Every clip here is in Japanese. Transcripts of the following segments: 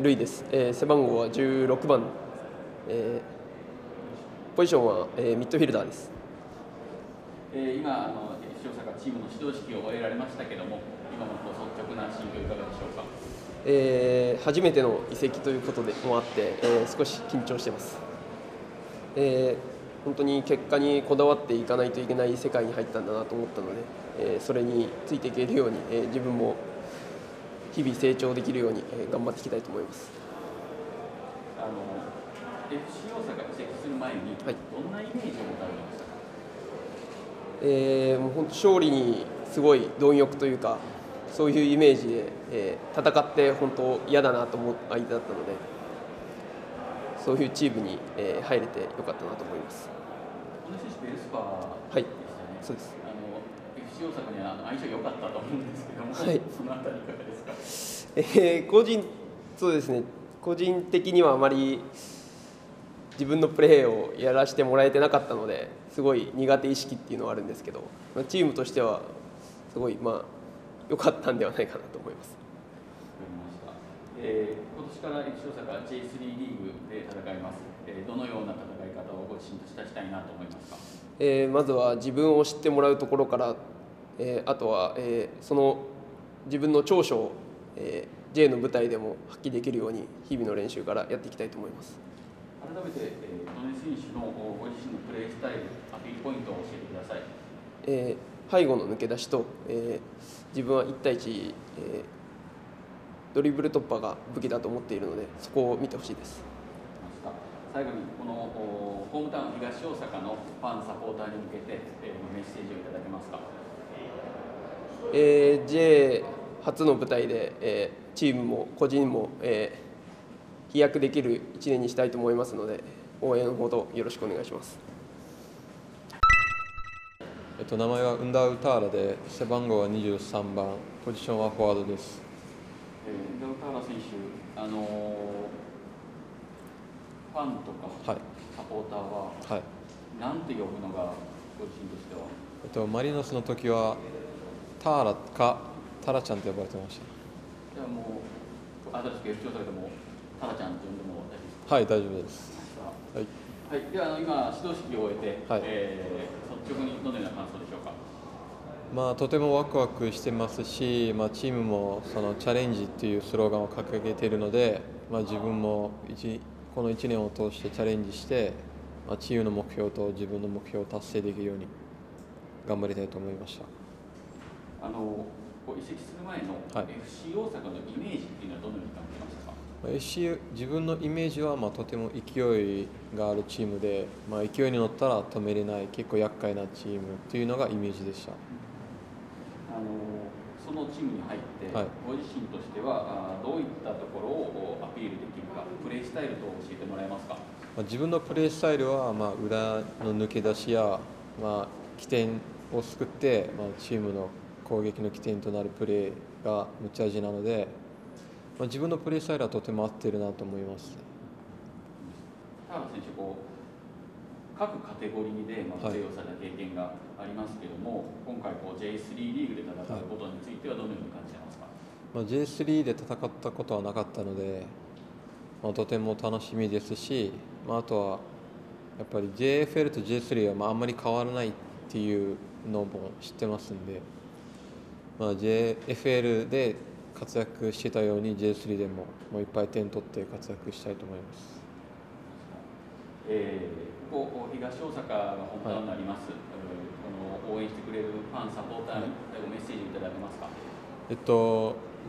ルイです、背番号は16番、ポジションは、ミッドフィルダーです。今視聴者がチームの指導式を終えられましたけども、今の率直な心境いかがでしょうか。初めての移籍ということでもあって、少し緊張してます。本当に結果にこだわっていかないといけない世界に入ったんだなと思ったので、それについていけるように、自分も日々成長できるように頑張っていきたいと思います。FC 大阪が移籍する前に、はい、どんなイメージを持たれましたか。もう本当勝利にすごい貪欲というか、そういうイメージで、戦って本当嫌だなと思う相手だったので、そういうチームに、入れてよかったなと思います。同じ選手ベルスパーでしたね。はい、FC 大阪には相性良かったと思うんですけども、はい、そのあたりいかがですか。個人的にはあまり自分のプレーをやらせてもらえてなかったので、すごい苦手意識っていうのはあるんですけど、チームとしてはすごい良かったんではないかなと思います。わかりました。今年から FC 大阪 J3 リーグで戦います。どのような戦い方をご自身としたいなと思いますか。まずは自分を知ってもらうところから。あとは、その自分の長所を、J の舞台でも発揮できるように日々の練習からやっていきたいと思います。改めて、利根選手のご自身のプレースタイル、アピールポイントを教えてください。背後の抜け出しと、自分は1対1、ドリブル突破が武器だと思っているので、そこを見てほしいです。最後にこのホームタウン東大阪のファン、サポーターに向けて、メッセージをいただけますか。J 初の舞台で、チームも個人も、飛躍できる1年にしたいと思いますので、応援ほどよろしくお願いします。名前はウンダウターラで、背番号は23番、ポジションはフォワードです。ウンダウターラ選手、ファンとか、はい、サポーターは、はい、なんて呼ぶのがご自身としては。マリノスの時はターラかタラちゃんと呼ばれてました。じゃあもう新しくFC 大阪でもタラちゃんと呼んでも大丈夫ですか。はい、大丈夫です。はい。はい。では今始動式を終えて、はい、率直にどのような感想でしょうか。とてもワクワクしてますし、チームもそのチャレンジっていうスローガンを掲げているので、自分もこの1年を通してチャレンジして、チームの目標と自分の目標を達成できるように頑張りたいと思いました。移籍する前の FC 大阪のイメージっていうのはどのように感じましたか。自分のイメージはとても勢いがあるチームで、勢いに乗ったら止めれない、結構厄介なチームっていうのがイメージでした。そのチームに入って、はい、ご自身としてはどういったところをアピールできるか、プレースタイルと教えてもらえますか。自分のプレースタイルは、裏の抜け出しや、起点を作って、チームの攻撃の起点となるプレーが持ち味なので、自分のプレースタイルはとても合っているなと思います。田原選手、各カテゴリーでプレーをされた経験がありますけれども、今回J3 リーグで戦うことについてはどのように感じていますか。J3 で戦ったことはなかったので、とても楽しみですし、あとはやっぱり JFL と J3 はあんまり変わらないっていうのも知ってますんで。JFL で活躍してたように J3 でもいっぱい点取って活躍したいと思います。ここ東大阪が本館になります、この応援してくれるファン、サポーターにメッセージいただけますか。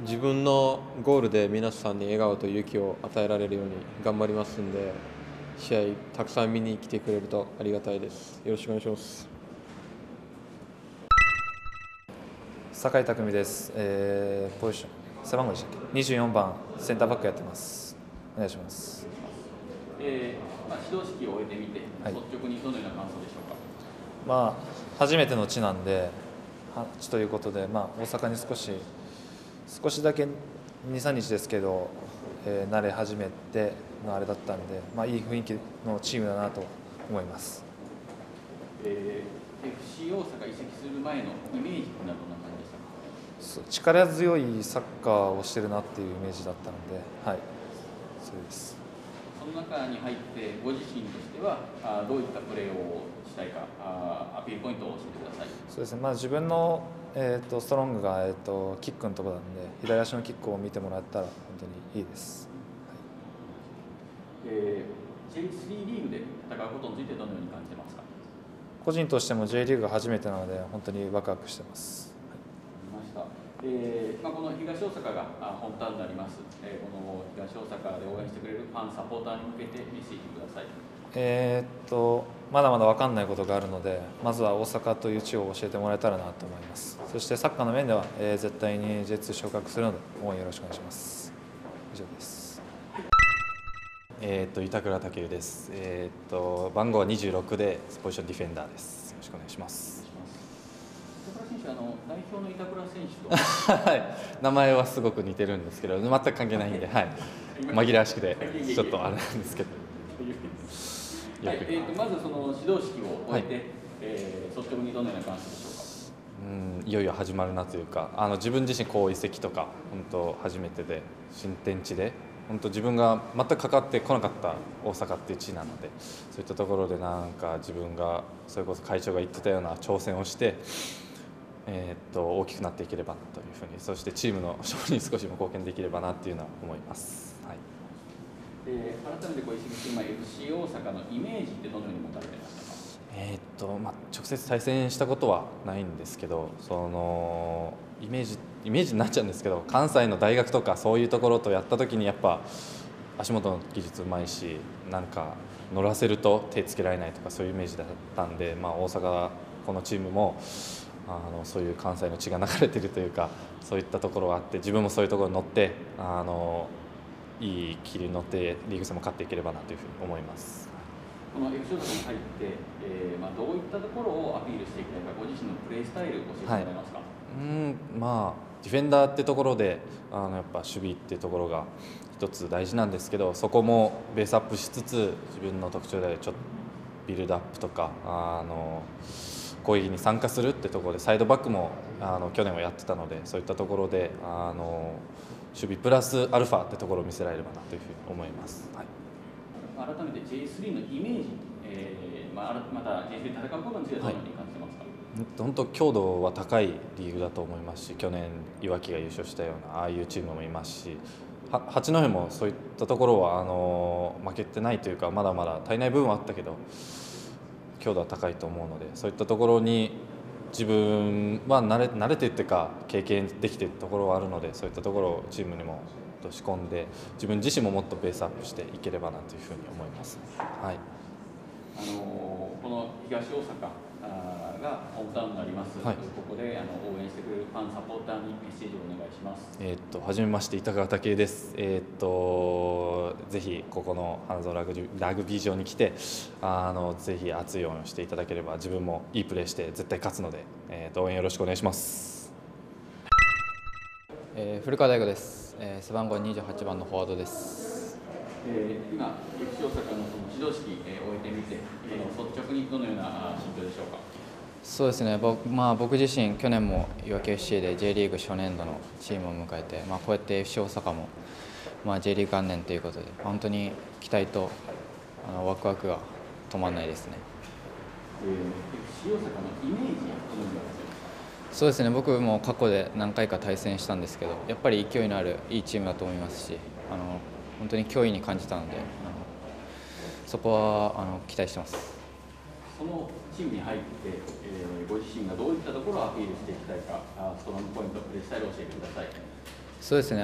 自分のゴールで皆さんに笑顔と勇気を与えられるように頑張りますんで、試合たくさん見に来てくれるとありがたいです。よろしくお願いします。酒井拓海です、ポジション背番号でしたっけ、24番センターバックやってます。お願いします。始動式を終えてみて、はい、率直にどのような感想でしょうか。初めての地なんで地ということで、大阪に少しだけ 2,3 日ですけど、慣れ始めてのあれだったんで、いい雰囲気のチームだなと思います。FC 大阪移籍する前のイメージなどの力強いサッカーをしてるなっていうイメージだったので、はい、それです。その中に入ってご自身としてはどういったプレーをしたいか、アピールポイントを教えてください。そうですね、まあ、自分の、ストロングが、キックのところなんで、左足のキックを見てもらったら本当にいいです。はい、J3 リーグで戦うことについてどのように感じてますか。個人としても J リーグが初めてなので本当にワクワクしてます。まあ、この東大阪が本端になります、この東大阪で応援してくれるファン、サポーターに向けてメッセージください。まだまだ分かんないことがあるので、まずは大阪という地を教えてもらえたらなと思います。そしてサッカーの面では、絶対に J2 昇格するので応援よろしくお願いします。以上です。板倉武です。番号26でポジションディフェンダーです。よろしくお願いします。代表の板倉選手とはい、名前はすごく似てるんですけど、全く関係ないんで、はい、紛らわしくてちょっとあれなんですけどはい、まずその指導式を終えて、はい、率直にどのような感想でしょうか。いよいよ始まるなというか、自分自身こう移籍とか本当初めてで、新天地で本当自分が全く関わってこなかった大阪っていう地なので、そういったところでなんか自分がそれこそ会長が言ってたような挑戦をして。大きくなっていければというふうに、そしてチームの勝利に少しも貢献できればなというのは思います。はい。改めてご移籍今 FC 大阪のイメージってどのように持たれてましたか。まあ直接対戦したことはないんですけど、そのイメージになっちゃうんですけど、関西の大学とかそういうところとやったときにやっぱ足元の技術うまいし、なんか乗らせると手つけられないとかそういうイメージだったんで、まあ大阪このチームも。そういう関西の血が流れているというか、そういったところがあって、自分もそういうところに乗っていい気流に乗ってリーグ戦も勝っていければなというふうに思います。この FC 大阪に入って、まあ、どういったところをアピールしていきたいか、ご自身のプレースタイルを教えてもらえますか。はい、まあ、ディフェンダーってところでやっぱ守備っていうところが一つ大事なんですけど、そこもベースアップしつつ自分の特徴であるちょっとビルドアップとか攻撃に参加するってところで、サイドバックも去年はやってたので、そういったところで守備プラスアルファってところを見せられればなというふうに思います。はい、改めて J3 のイメージ、また J3 で戦うことについてどのように感じてますか。はい、本当強度は高いリーグだと思いますし、去年いわきが優勝したようなああいうチームもいますし、八戸もそういったところは負けてないというか、まだまだ足りない部分はあったけど強度は高いと思うので、そういったところに自分は慣れてっていうか経験できているところはあるので、そういったところをチームにも仕込んで、自分自身ももっとベースアップしていければなというふうに思います。はい、この東大阪がホームタウンになります。はい、ここで応援してくれるファン、サポーターにメッセージをお願いします。はじめまして、板倉武です。ぜひここの花園ラグビー場に来てぜひ熱い応援をしていただければ、自分もいいプレーして絶対勝つので、応援よろしくお願いします。古川大吾です。背番号28番のフォワードです。今、FC大阪の指導式を終えてみて、率直にどのような心境でしょうか。そうですね、僕自身去年もいわき FC で J リーグ初年度のチームを迎えて、こうやって FC 大阪もJ リーグ元年ということで、本当に期待とワクワクが止まらないですね。FC 大阪のイメージどのようにありますか。そうですね、僕も過去で何回か対戦したんですけど、やっぱり勢いのあるいいチームだと思いますし、本当に脅威に感じたので、そこは期待してます。そのチームに入って、ご自身がどういったところをアピールしていきたいか、ストロングポイント、プレースタイルを教えてください。そうですね、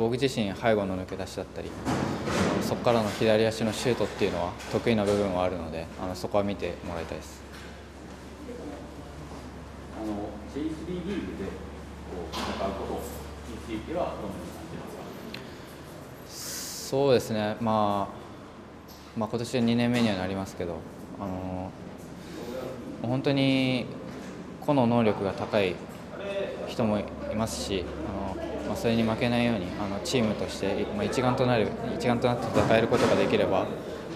僕自身、背後の抜け出しだったり、そこからの左足のシュートっていうのは得意な部分はあるので、そこは見てもらいたいです。J3 リーグで戦うことについてはどのように感じますか。そうですね、今年2年目にはなりますけど、本当に個の能力が高い人もいますし、それに負けないようにチームとして一丸となって戦えることができれば、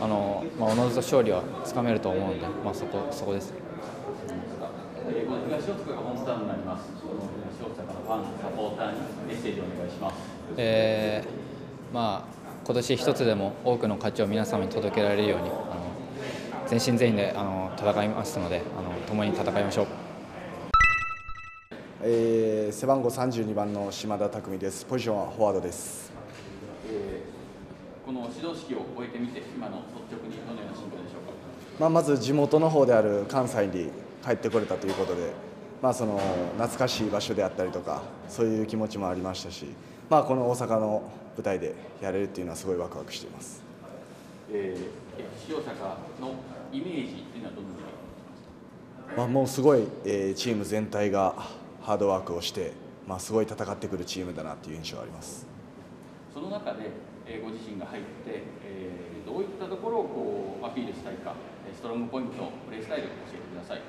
おのずと勝利はつかめると思うので、そこですね。この東大阪が本スタンドになります。東大阪のファン、サポーターにメッセージをお願いします。今年一つでも多くの勝ちを皆様に届けられるように全身全員で戦いますので共に戦いましょう。背番号32番の島田拓海です。ポジションはフォワードです。この指導式を終えてみて今の率直にどのような心境でしょうか。まず地元の方である関西に帰ってこれたということで、その懐かしい場所であったりとかそういう気持ちもありましたし、この大阪の舞台でやれるっていうのはすごいワクワクしています。塩坂のイメージっていうのはどんなの？もうすごい、チーム全体がハードワークをして、すごい戦ってくるチームだなっていう印象があります。その中で、ご自身が入って、どういったところをこうアピールしたいか、ストロングポイント、プレースタイルを教えてください。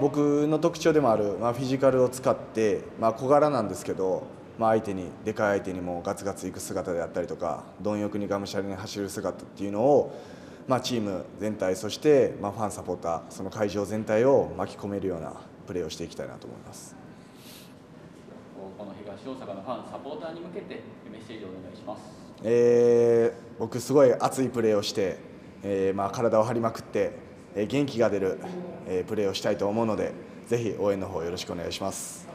僕の特徴でもある、フィジカルを使って、小柄なんですけど、相手にでかい相手にもガツガツいく姿であったりとか貪欲にがむしゃらに走る姿っていうのを、チーム全体そして、ファンサポーターその会場全体を巻き込めるようなプレーをしていきたいなと思います。この東大阪のファンサポーターに向けてメッセージをお願いします。僕すごい熱いプレーをして、体を張りまくって元気が出るプレーをしたいと思うのでぜひ応援の方よろしくお願いします。